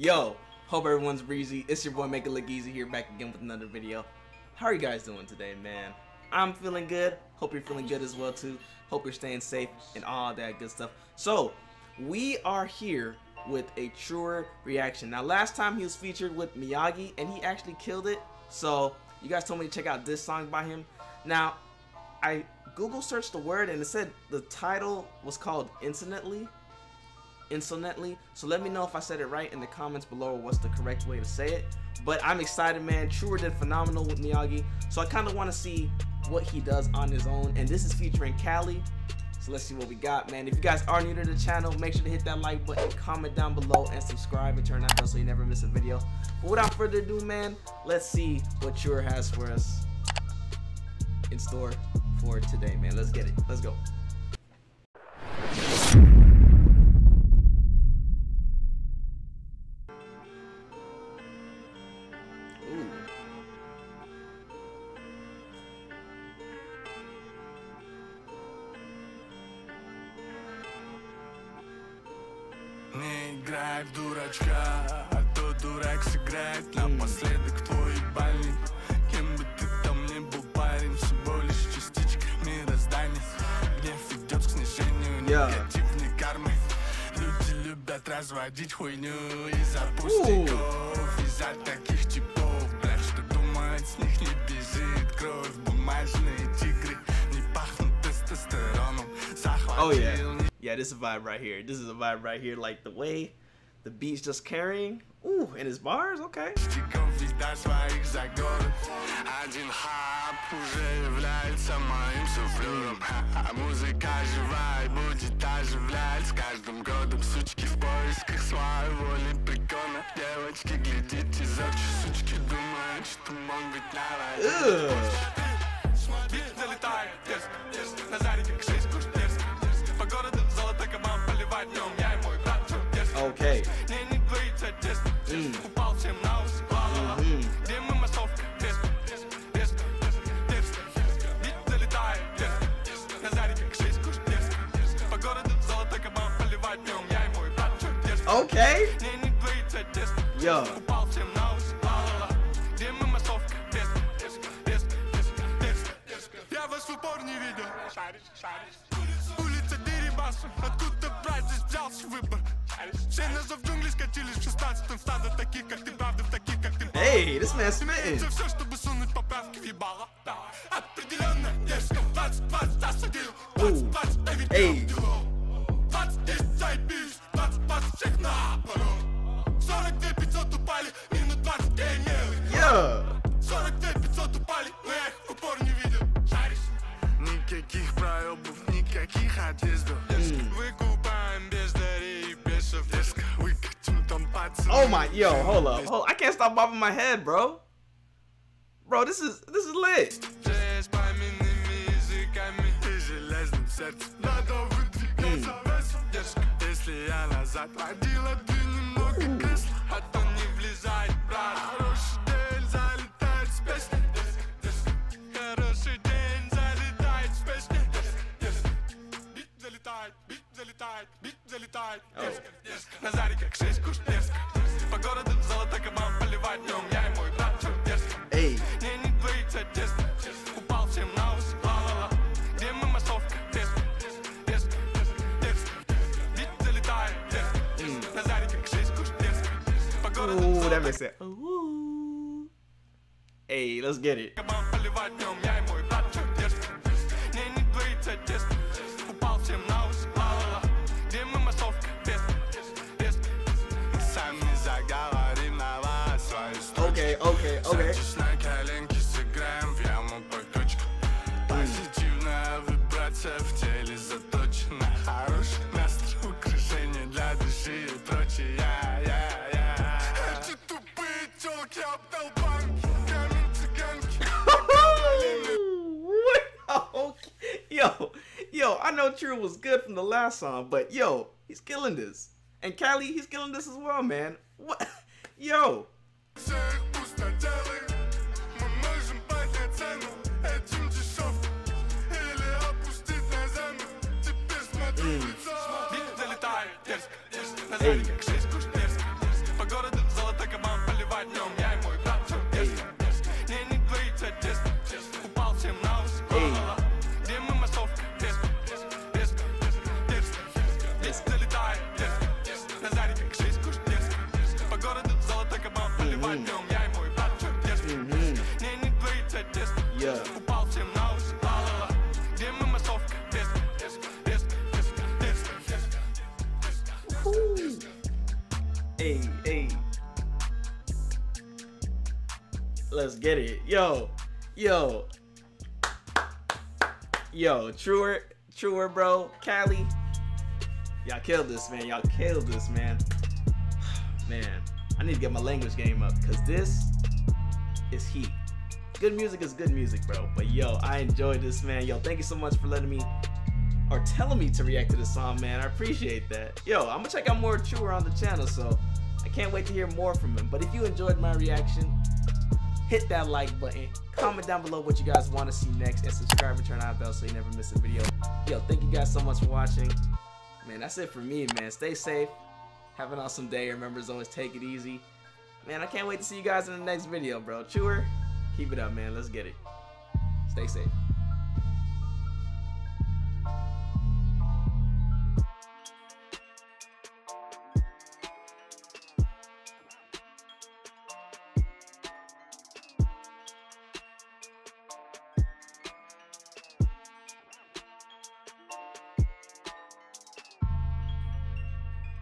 Yo, hope everyone's breezy. It's your boy Make It Look Easy here, back again with another video. How are you guys doing today, man? I'm feeling good. Hope you're feeling good as well too. Hope you're staying safe and all that good stuff. So we are here with a Truwer reaction. Now last time he was featured with Miyagi and he actually killed it. So you guys told me to check out this song by him. Now I Google searched the word and it said the title was called Insolently. So let me know if I said it right in the comments below or what's the correct way to say it. But I'm excited, man. Truwer did phenomenal with Miyagi, so I kind of want to see what he does on his own, and this is featuring Kali. So let's see what we got, man. If you guys are new to the channel, make sure to hit that like button, comment down below, and subscribe and turn that bell so you never miss a video. But without further ado, man, let's see what Truwer has for us in store for today, man. Let's get it. Let's go. Не играй в дурачка, а то дурак сыграет напоследок твой ебальник. Кем бы ты там ни был, парень, всего лишь частичка мироздания. Гнев идет к снижению, негативной кармы. Люди любят разводить хуйню из-за пустяков, из-за таких типов, блядь, что думает, с них не бежит кровь. Бумажные тигры не пахнут тестостероном. Захватил не... Yeah, this is a vibe right here. This is a vibe right here, like the way the beat's just carrying. Ooh, and his bars, okay. Okay. Okay. Yo. Hey, this man's smitten. Ooh. Hey. Yeah. Oh my, yo, hold up, I can't stop bobbing my head, bro. Bro, this is lit. Oh. Hey. Ooh, that makes sense. Ooh. Hey, let's get it. Okay. Yo, I know Truwer was good from the last song, but yo, he's killing this. And Kali, he's killing this as well, man. What? Yo. Hey. Hey. Let's get it. Yo, Truwer, bro, Kali. Y'all killed this, man. Man, I need to get my language game up, because this is heat. Good music is good music, bro. But yo, I enjoyed this, man. Yo, thank you so much for letting me, or telling me to react to this song, man. I appreciate that. Yo, I'm gonna check out more Truwer on the channel, so I can't wait to hear more from him. But if you enjoyed my reaction, hit that like button, comment down below what you guys want to see next, and subscribe and turn on the bell so you never miss a video. Yo, thank you guys so much for watching. Man, that's it for me, man. Stay safe. Have an awesome day. Remember, as always, take it easy. Man, I can't wait to see you guys in the next video, bro. Truwer, keep it up, man. Let's get it. Stay safe.